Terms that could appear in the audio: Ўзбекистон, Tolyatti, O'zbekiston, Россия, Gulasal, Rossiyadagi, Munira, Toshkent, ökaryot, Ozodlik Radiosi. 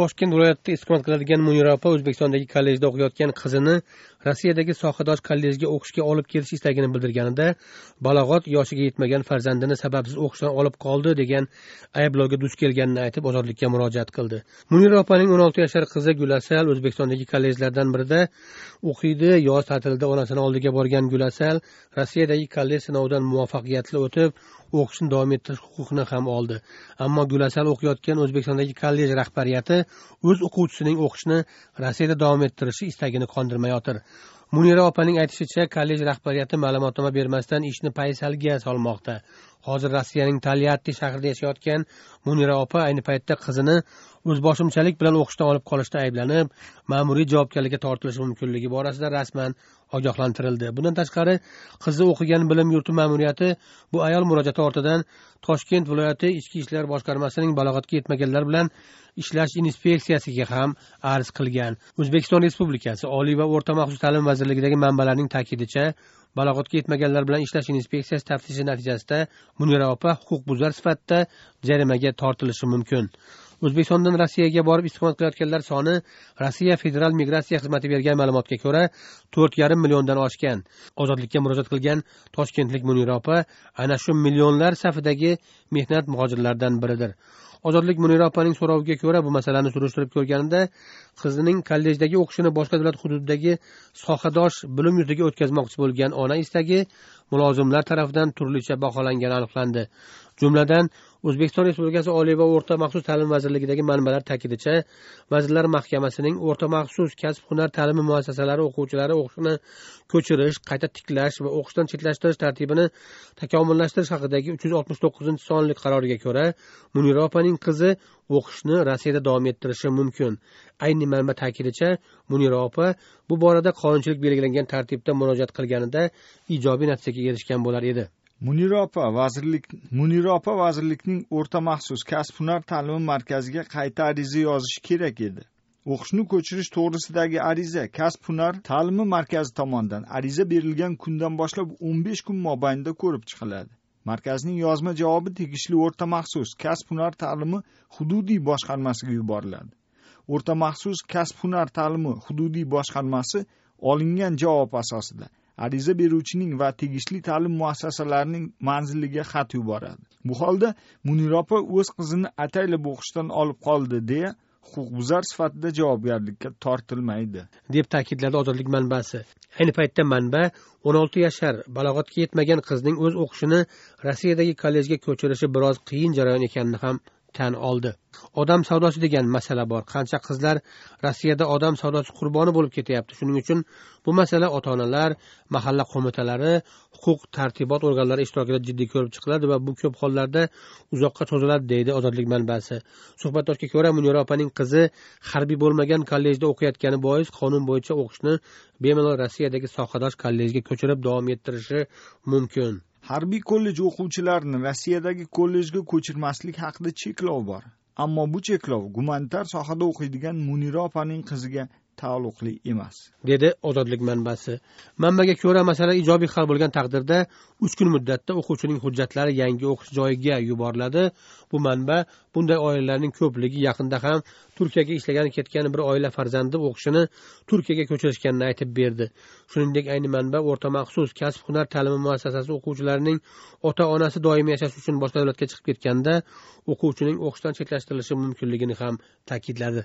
Toshkent viloyatida istiqomat qiladigan Munira opa O'zbekistondagi kollejda o'qiyotgan qizini Rossiyadagi sohadosh kollejga o'qishga olib kelish istagini bildirganida balog'at yoshiga yetmagan farzandini sababsiz o'qishdan olib qoldi degan ayblovga duch kelganini aytib ozodlikka murojaat qildi. Munira opaning 16 yoshli qizi Gulasal O'zbekistondagi kollejlardan birida o'qiydi. Yoz ta'tilida onasining oldiga borgan Gulasal Rossiyadagi kollej sinovidan muvaffaqiyatli o'tib, o'qishni davom ettirish huquqini ham oldi. Ammo Gulasal o'qiyotgan O'zbekistondagi kollej rahbariyati o'z o'quvchisining o'qishni Rossiyada davom ettirishi istagini qondirmayotir. Munira opaning aytishicha, kollej rahbariyati ma'lumotnoma bermasdan ishni paysalga solmoqda. Hozir Rossiyaning Tolyatti shahrida yashayotgan Munira opa ayni paytda qizini o'zboshimchalik bilan o'qishdan olib qolishda ayblanib, ma'muriy javobgarlikka tortilishi mumkinligi borasida rasman ogohlantirildi. Bundan tashqari, qizi o'qigan bilim yurti ma'muriyati bu ayol murojaati ortidan Toshkent viloyati Ichki ishlar boshqarmasining balog'atga yetmaganlar bilan ishlash inspeksiyasiga ham arz qilgan. O'zbekiston Respublikasi Oliy va o'rta maxsus ta'lim vazirligidagi manbalarning ta'kidicha, balog'atga yetmaganlar bilan ishlash inspeksiyasi taftishi natijasida Munira opa huquqbuzar sifatida jarimaga tortilishi mumkin. O'zbekistondan Rossiyaga borib istiqomat qilayotganlar soni Rossiya Federal migratsiya xizmati bergan ma'lumotga ko'ra 4,5 milliondan oshgan. Ozodlikka murojaat qilgan toshkentlik Munira opa ana shu millionlar safidagi mehnat muhojirlaridan biridir. Ozodlik Munira opaning so'roviga ko'ra, bu masalani surishtirib ko'rganida qizining kollejdagi o'qishini boshqa davlat hududidagi sohadosh bilim yurtiga o'tkazmoqchi bo'lgan ona istagi mulozimlar tomonidan turlicha baholangani aniqlandi. Jumladan, O'zbekiston Respublikasi Oliy va o'rta maxsus ta'lim vazirligidagi manbalar ta'kidicha, Vazirlar Mahkamasining o'rta maxsus kasb-hunar ta'limi muassasalari o'quvchilari o'qishni ko'chirish, qayta tiklash va o'qishdan chetlashtirish tartibini takomillashtirish haqidagi 369-sonli qaroriga ko'ra, Munira opaning qizi o'qishni Rossiyada davom ettirishi mumkin. Ayni manba ta'kidicha, Munira opa bu borada qonunchilik belgilangan tartibda murojaat qilganida ijobiy natijaga erishgan bo'lar edi. Munira opa vazirlikning o'rta maxsus kasb-hunar ta'limi markaziga qayta ariza yozishi kerak edi. O'qishni ko'chirish to'g'risidagi ariza kasb-hunar ta'limi markazi tomonidan ariza berilgan kundan boshlab 15 kun mobaynida ko'rib chiqiladi. Markazning yozma javobi tegishli o'rta maxsus kasb-hunar ta'limi hududiy boshqarmasiga yuboriladi. O'rta maxsus kasb-hunar ta'limi hududiy boshqarmasi olingan javob asosida ariza beruvchining va tegishli ta'lim muassasalarining manziliga xat yuboradi. Bu holda Munira opa o'z qizini ataylab o'qishdan olib qoldi deya huquqbuzar sifatida javobgarlikka tortilmaydi, deb ta'kidladi Ozodlik manbasi. Ayni paytda manba 16 yoshli balog'atga yetmagan qizning o'z o'qishini Rossiyadagi kollejga ko'chirishi biroz qiyin jarayon ekanini ham tan oldi. Odam savdosi degan masala bor. Qancha qizlar Rossiyada odam savdosi qurboni bo'lib ketyapti. Shuning uchun bu masala ota-onalar, mahalla qo'mitalari, huquq-tartibot organlari ishtirokida jiddiy ko'rib chiqiladi va bu ko'p hollarda uzoqqa cho'ziladi, deydi Ozodlik manbasi. Suhbatdoshga ko'ra, Munira opaning qizi harbiy bo'lmagan kollejda o'qiyotgani bois qonun bo'yicha o'qishni bemalol Rossiyadagi sohadosh kollejga ko'chirib davom ettirishi mumkin. Harbiy kollej o'quvchilarini Rossiyadagi kollejga ko'chirmaslik haqida cheklov bor. Ammo bu cheklov gumanitar sohada o'qiydigan Munira opaning qiziga taalluqli emas, dedi Ozodlik manbasi. Manbaga ko'ra, masala ijobiy hal bo'lgan taqdirda 3 kun muddatda o'quvchining hujjatlari yangi o'qish joyiga yuboriladi. Bu manba bunday oilalarning ko'pligi yaqinda ham Turkiyaga ishlagani ketgan bir oila farzandi o'qishini Turkiyaga ko'chirishganini aytib berdi. Shuningdek, ayni manba o'rta maxsus kasb-hunar ta'limi muassasasi o'quvchilarining ota-onasi doimiy yashash uchun boshqa davlatga chiqib ketganda o'quvchining o'qishdan chetlashtirilishi mumkinligini ham ta'kidladi.